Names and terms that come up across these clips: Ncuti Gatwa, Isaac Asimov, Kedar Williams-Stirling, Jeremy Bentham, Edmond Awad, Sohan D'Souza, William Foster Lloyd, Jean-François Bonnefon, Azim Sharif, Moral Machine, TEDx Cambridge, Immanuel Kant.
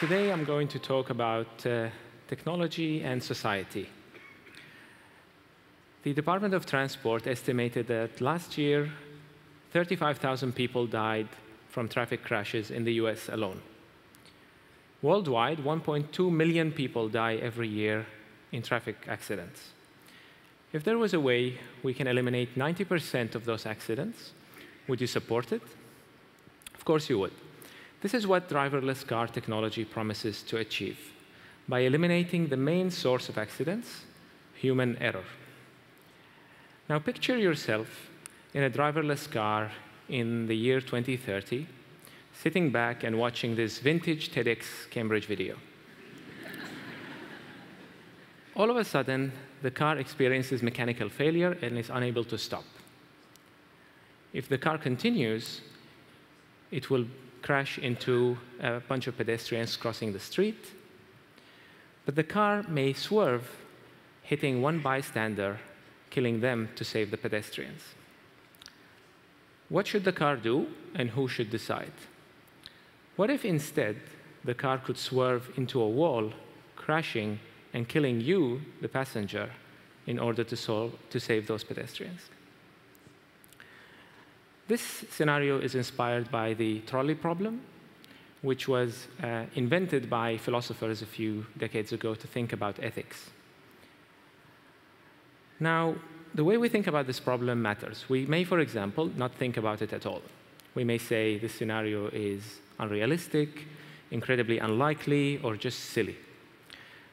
Today I'm going to talk about technology and society. The Department of Transport estimated that last year 35,000 people died from traffic crashes in the US alone. Worldwide, 1.2 million people die every year in traffic accidents. If there was a way we can eliminate 90% of those accidents, would you support it? Of course you would. This is what driverless car technology promises to achieve by eliminating the main source of accidents, human error. Now picture yourself in a driverless car in the year 2030, sitting back and watching this vintage TEDx Cambridge video. All of a sudden, the car experiences mechanical failure and is unable to stop. If the car continues, it will crash into a bunch of pedestrians crossing the street, but the car may swerve, hitting one bystander, killing them to save the pedestrians. What should the car do, and who should decide? What if instead the car could swerve into a wall, crashing and killing you, the passenger, in order to save those pedestrians? This scenario is inspired by the trolley problem, which was invented by philosophers a few decades ago to think about ethics. Now, the way we think about this problem matters. We may, for example, not think about it at all. We may say this scenario is unrealistic, incredibly unlikely, or just silly.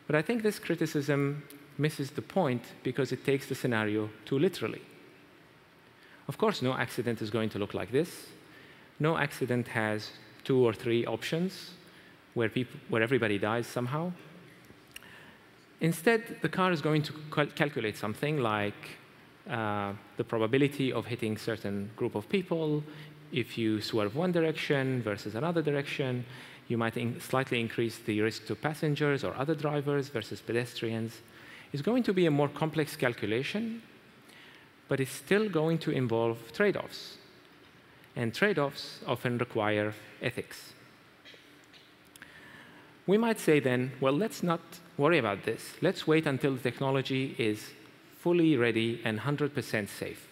But I think this criticism misses the point because it takes the scenario too literally. Of course, no accident is going to look like this. No accident has two or three options where everybody dies somehow. Instead, the car is going to calculate something like the probability of hitting a certain group of people. If you swerve one direction versus another direction, you might slightly increase the risk to passengers or other drivers versus pedestrians. It's going to be a more complex calculation, but it's still going to involve trade-offs. And trade-offs often require ethics. We might say then, well, let's not worry about this. Let's wait until the technology is fully ready and 100% safe.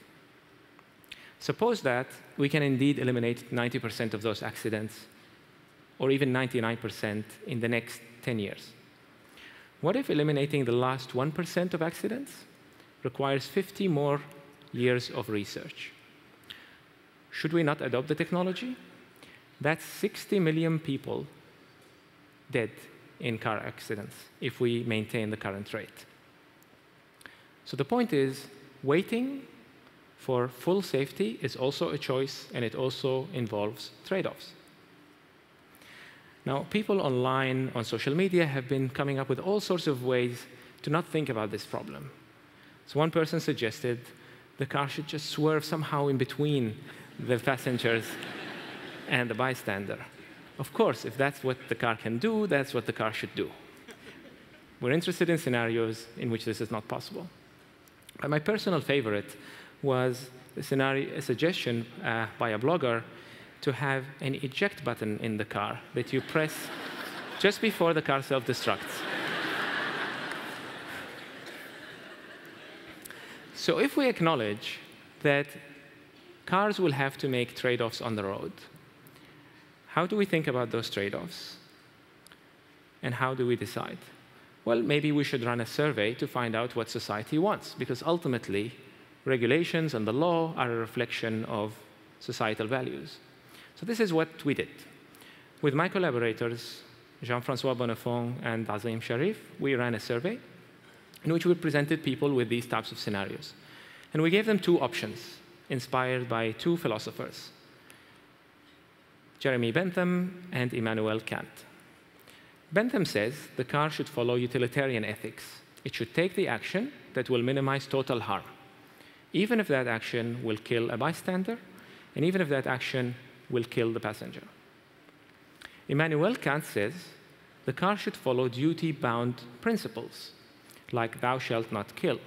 Suppose that we can indeed eliminate 90% of those accidents, or even 99% in the next 10 years. What if eliminating the last 1% of accidents requires 50 more years of research? Should we not adopt the technology? That's 60 million people dead in car accidents if we maintain the current rate. So the point is, waiting for full safety is also a choice, and it also involves trade-offs. Now, people online, on social media, have been coming up with all sorts of ways to not think about this problem. So one person suggested the car should just swerve somehow in between the passengers and the bystander. Of course, if that's what the car can do, that's what the car should do. We're interested in scenarios in which this is not possible. But my personal favorite was a suggestion by a blogger to have an eject button in the car that you press just before the car self-destructs. So if we acknowledge that cars will have to make trade-offs on the road, how do we think about those trade-offs? And how do we decide? Well, maybe we should run a survey to find out what society wants, because ultimately, regulations and the law are a reflection of societal values. So this is what we did. With my collaborators, Jean-François Bonnefon and Azim Sharif, we ran a survey in which we presented people with these types of scenarios. And we gave them two options, inspired by two philosophers, Jeremy Bentham and Immanuel Kant. Bentham says the car should follow utilitarian ethics. It should take the action that will minimize total harm, even if that action will kill a bystander, and even if that action will kill the passenger. Immanuel Kant says the car should follow duty-bound principles, like thou shalt not kill.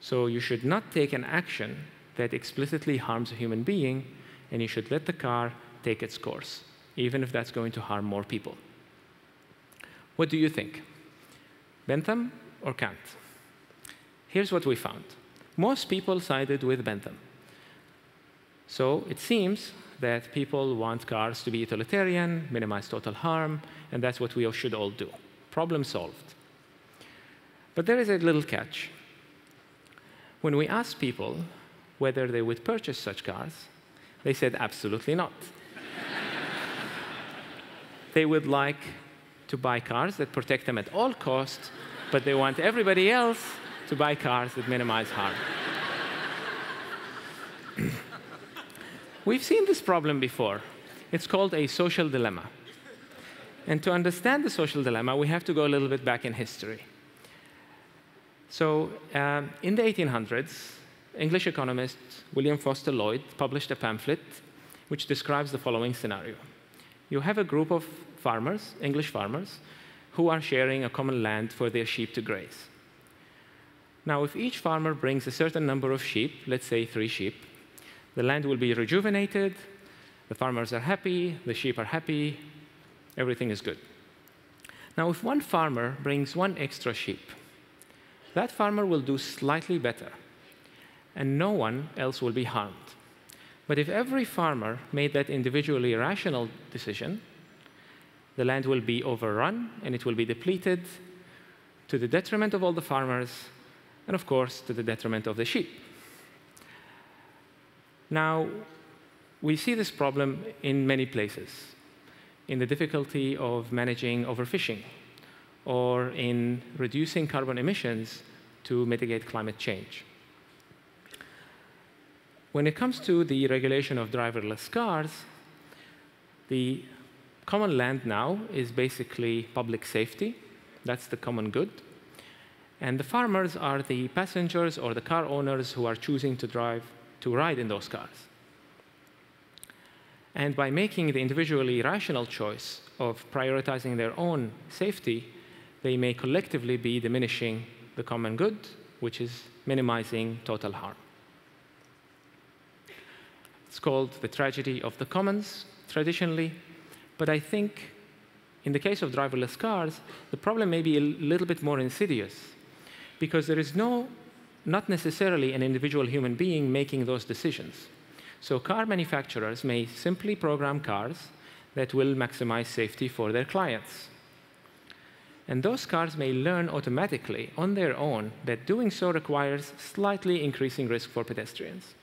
So you should not take an action that explicitly harms a human being, and you should let the car take its course, even if that's going to harm more people. What do you think? Bentham or Kant? Here's what we found. Most people sided with Bentham. So it seems that people want cars to be utilitarian, minimize total harm, and that's what we should all do. Problem solved. But there is a little catch. When we asked people whether they would purchase such cars, they said absolutely not. They would like to buy cars that protect them at all costs, but they want everybody else to buy cars that minimize harm. We've seen this problem before. It's called a social dilemma. And to understand the social dilemma, we have to go a little bit back in history. So in the 1800s, English economist William Foster Lloyd published a pamphlet which describes the following scenario. You have a group of farmers, English farmers, who are sharing a common land for their sheep to graze. Now, if each farmer brings a certain number of sheep, let's say 3 sheep, the land will be rejuvenated, the farmers are happy, the sheep are happy, everything is good. Now, if one farmer brings 1 extra sheep, that farmer will do slightly better, and no one else will be harmed. But if every farmer made that individually rational decision, the land will be overrun, and it will be depleted to the detriment of all the farmers, and of course, to the detriment of the sheep. Now, we see this problem in many places, in the difficulty of managing overfishing, or in reducing carbon emissions to mitigate climate change. When it comes to the regulation of driverless cars, the common land now is basically public safety. That's the common good. And the farmers are the passengers or the car owners who are choosing to ride in those cars. And by making the individually rational choice of prioritizing their own safety, they may collectively be diminishing the common good, which is minimizing total harm. It's called the tragedy of the commons, traditionally. But I think in the case of driverless cars, the problem may be a little bit more insidious, because there is not necessarily an individual human being making those decisions. So car manufacturers may simply program cars that will maximize safety for their clients. And those cars may learn automatically on their own that doing so requires slightly increasing risk for pedestrians.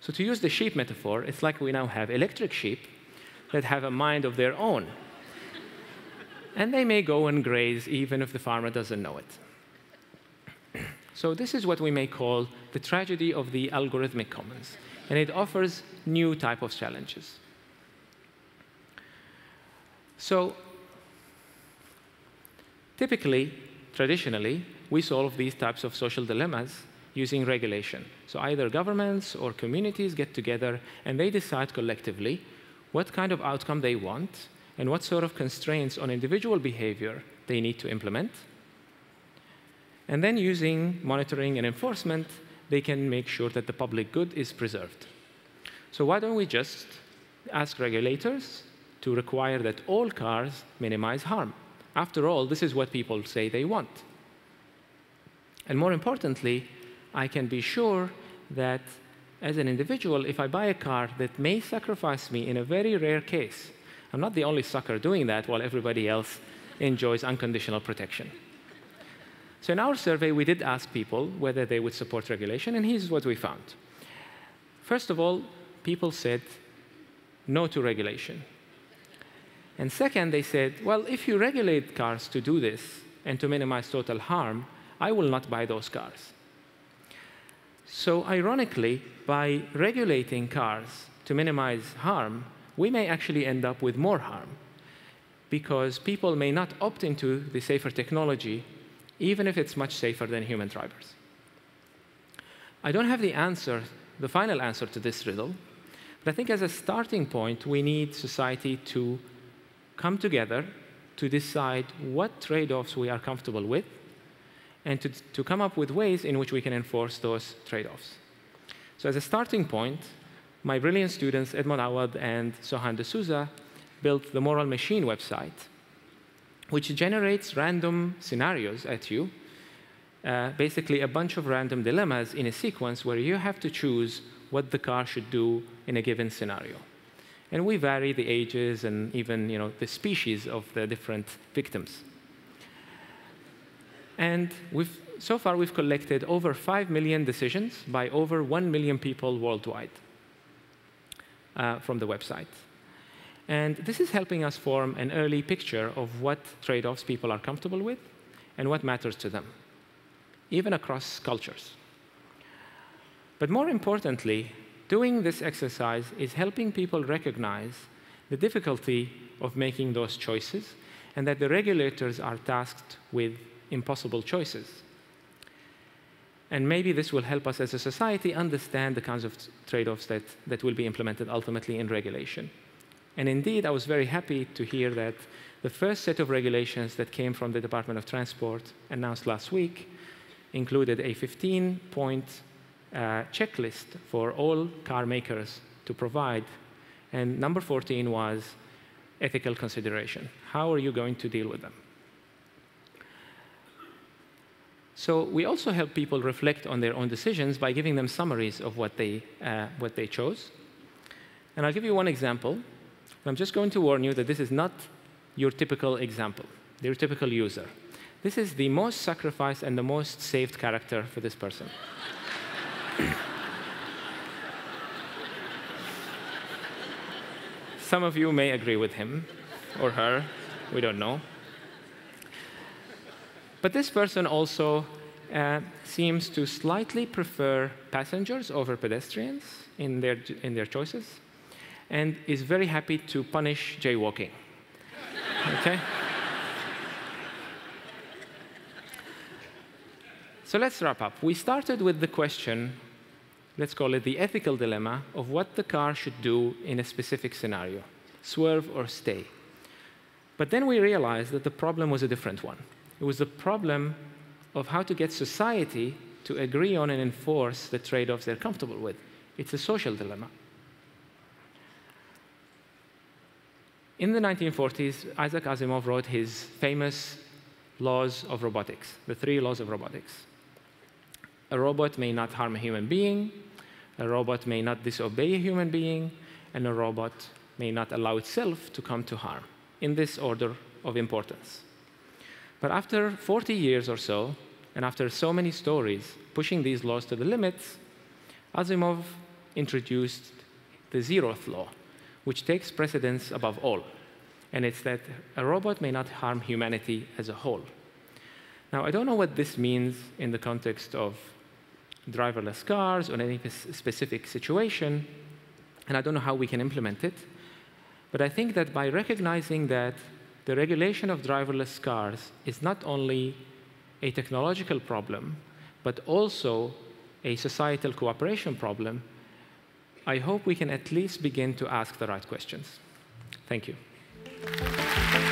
So to use the sheep metaphor, it's like we now have electric sheep that have a mind of their own. And they may go and graze even if the farmer doesn't know it. So this is what we may call the tragedy of the algorithmic commons. And it offers new type of challenges. So typically, traditionally, we solve these types of social dilemmas using regulation. So either governments or communities get together and they decide collectively what kind of outcome they want, and what sort of constraints on individual behavior they need to implement. And then using monitoring and enforcement, they can make sure that the public good is preserved. So why don't we just ask regulators to require that all cars minimize harm? After all, this is what people say they want. And more importantly, I can be sure that as an individual, if I buy a car that may sacrifice me in a very rare case, I'm not the only sucker doing that while everybody else enjoys unconditional protection. So in our survey, we did ask people whether they would support regulation, and here's what we found. First of all, people said no to regulation. And second, they said, well, if you regulate cars to do this and to minimize total harm, I will not buy those cars. So ironically, by regulating cars to minimize harm, we may actually end up with more harm, because people may not opt into the safer technology, even if it's much safer than human drivers. I don't have the answer, the final answer to this riddle, but I think as a starting point, we need society to come together to decide what trade-offs we are comfortable with, and to come up with ways in which we can enforce those trade-offs. So as a starting point, my brilliant students, Edmond Awad and Sohan D'Souza, built the Moral Machine website, which generates random scenarios at you, basically a bunch of random dilemmas in a sequence where you have to choose what the car should do in a given scenario. And we vary the ages and even the species of the different victims. And so far, we've collected over 5 million decisions by over 1 million people worldwide from the website. And this is helping us form an early picture of what trade-offs people are comfortable with and what matters to them, even across cultures. But more importantly, doing this exercise is helping people recognize the difficulty of making those choices and that the regulators are tasked with impossible choices. And maybe this will help us as a society understand the kinds of trade-offs that will be implemented ultimately in regulation. And indeed, I was very happy to hear that the first set of regulations that came from the Department of Transport announced last week included a 15-point checklist for all car makers to provide. And number 14 was ethical consideration. How are you going to deal with them? So we also help people reflect on their own decisions by giving them summaries of what they chose. And I'll give you one example. I'm just going to warn you that this is not your typical example, your typical user. This is the most sacrificed and the most saved character for this person. Some of you may agree with him or her. We don't know. But this person also seems to slightly prefer passengers over pedestrians in their choices, and is very happy to punish jaywalking. Okay? So let's wrap up. We started with the question, let's call it the ethical dilemma, of what the car should do in a specific scenario, swerve or stay. But then we realized that the problem was a different one. It was the problem of how to get society to agree on and enforce the trade-offs they're comfortable with. It's a social dilemma. In the 1940s, Isaac Asimov wrote his famous laws of robotics, the 3 laws of robotics. A robot may not harm a human being, a robot may not disobey a human being, and a robot may not allow itself to come to harm, in this order of importance. But after 40 years or so, and after so many stories pushing these laws to the limits, Asimov introduced the 0th law, which takes precedence above all. And it's that a robot may not harm humanity as a whole. Now, I don't know what this means in the context of driverless cars or any specific situation, and I don't know how we can implement it. But I think that by recognizing that the regulation of driverless cars is not only a technological problem, but also a societal cooperation problem, I hope we can at least begin to ask the right questions. Thank you.